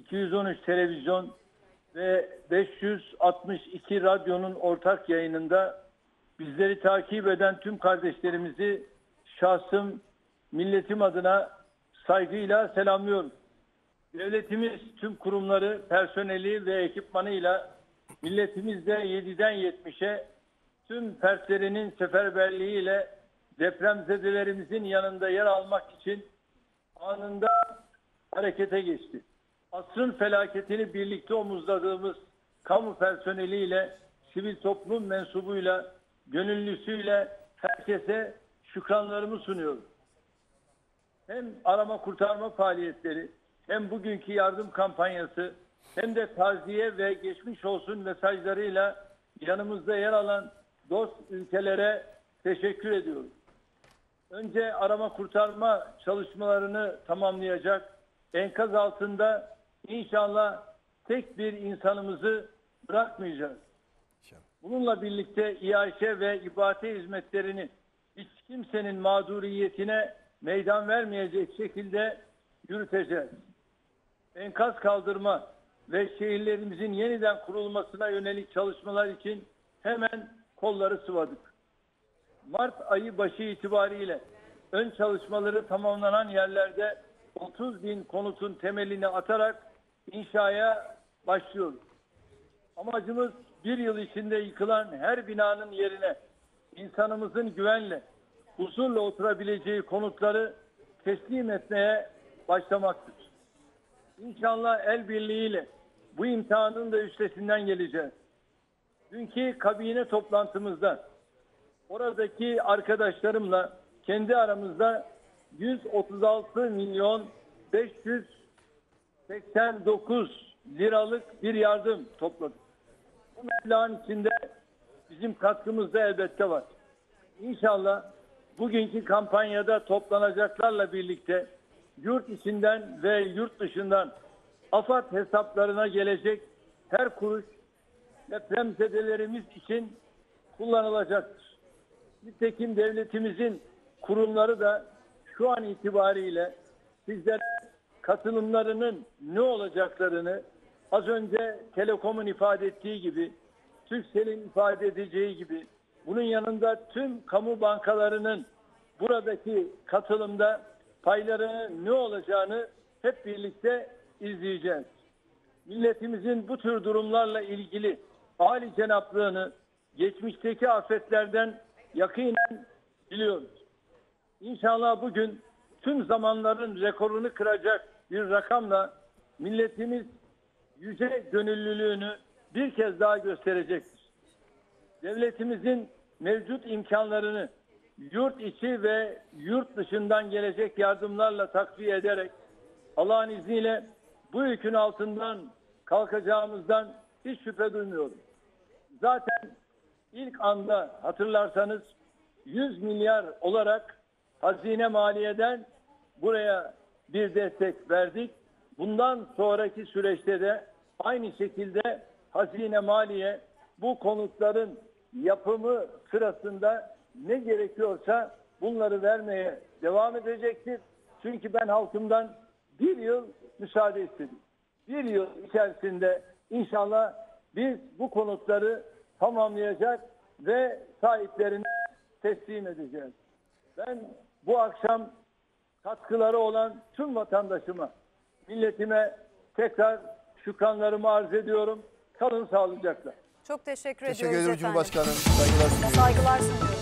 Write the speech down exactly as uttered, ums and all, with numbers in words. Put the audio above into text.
iki yüz on üç televizyon ve beş yüz altmış iki radyonun ortak yayınında bizleri takip eden tüm kardeşlerimizi şahsım, milletim adına saygıyla selamlıyorum. Devletimiz tüm kurumları, personeli ve ekipmanıyla milletimizde yediden yetmişe tüm fertlerinin seferberliğiyle depremzedelerimizin yanında yer almak için anında harekete geçti. Asrın felaketini birlikte omuzladığımız kamu personeliyle, sivil toplum mensubuyla, gönüllüsüyle herkese şükranlarımı sunuyorum. Hem arama kurtarma faaliyetleri, hem bugünkü yardım kampanyası, hem de taziye ve geçmiş olsun mesajlarıyla yanımızda yer alan dost ülkelere teşekkür ediyorum. Önce arama kurtarma çalışmalarını tamamlayacak, enkaz altında inşallah tek bir insanımızı bırakmayacağız. Bununla birlikte iaşe ve ibate hizmetlerini hiç kimsenin mağduriyetine meydan vermeyecek şekilde yürüteceğiz. Enkaz kaldırma ve şehirlerimizin yeniden kurulmasına yönelik çalışmalar için hemen kolları sıvadık. Mart ayı başı itibariyle ön çalışmaları tamamlanan yerlerde otuz bin konutun temelini atarak inşaya başlıyoruz. Amacımız bir yıl içinde yıkılan her binanın yerine insanımızın güvenle, huzurla oturabileceği konutları teslim etmeye başlamaktır. İnşallah el birliğiyle bu imtihanın da üstesinden geleceğiz. Dünkü kabine toplantımızda oradaki arkadaşlarımla kendi aramızda yüz otuz altı milyon beş yüz seksen dokuz liralık bir yardım topladık. Bu meblağın içinde bizim katkımız da elbette var. İnşallah bugünkü kampanyada toplanacaklarla birlikte yurt içinden ve yurt dışından AFAD hesaplarına gelecek her kuruş depremzedelerimiz için kullanılacaktır. Nitekim devletimizin kurumları da şu an itibariyle sizlere katılımlarının ne olacaklarını az önce Telekom'un ifade ettiği gibi, Türksel'in ifade edeceği gibi, bunun yanında tüm kamu bankalarının buradaki katılımda paylarının ne olacağını hep birlikte izleyeceğiz. Milletimizin bu tür durumlarla ilgili âli cenaplığını geçmişteki afetlerden yakinen biliyoruz. İnşallah bugün tüm zamanların rekorunu kıracak bir rakamla milletimiz yüce gönüllülüğünü bir kez daha gösterecektir. Devletimizin mevcut imkanlarını yurt içi ve yurt dışından gelecek yardımlarla takviye ederek Allah'ın izniyle bu yükün altından kalkacağımızdan hiç şüphe duymuyorum. Zaten ilk anda hatırlarsanız yüz milyar olarak Hazine Maliye'den buraya bir destek verdik. Bundan sonraki süreçte de aynı şekilde Hazine Maliye bu konutların yapımı sırasında ne gerekiyorsa bunları vermeye devam edecektir. Çünkü ben halkımdan bir yıl müsaade istedim. Bir yıl içerisinde inşallah biz bu konutları tamamlayacak ve sahiplerine teslim edeceğiz. Ben bu akşam katkıları olan tüm vatandaşıma, milletime tekrar şükranlarımı arz ediyorum. Kalın sağlıcakla. Çok teşekkür, teşekkür ediyoruz efendim. Teşekkür ederim Cumhurbaşkanım. Saygılar sunuyorum.